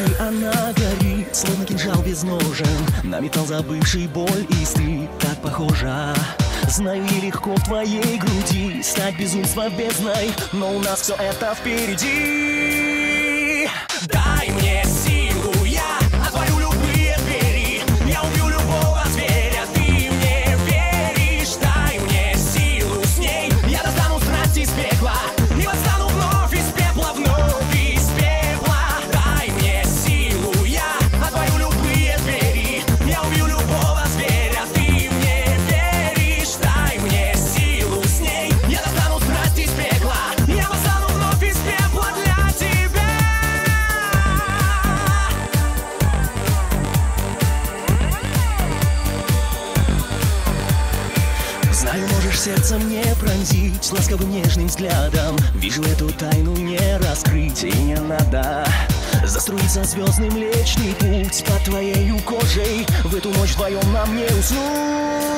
бывший, она горит, словно кинжал без ножен. На металл забывший боль и стыд, так похожа. Знаю, ей легко в твоей груди стать безумство бездной, но у нас все это впереди. Дай мне силу, я отворю любые двери, я убью любого зверя, ты мне веришь. Дай мне силу, с ней я достану страсть из пекла, и восстану вновь из пепла, вновь из пепла. Дай мне силу, я отворю любые двери, я убью любого зверя, ты мне веришь. Дай мне силу, с ней я достану страсть из пекла, я восстану вновь из пепла для тебя. Знаю, можешь сердце мне пронзить ласковым нежным взглядом. Вижу, эту тайну не раскрыть и не надо. Заструится звездный млечный путь под твоей кожей, в эту ночь вдвоем нам не уснуть.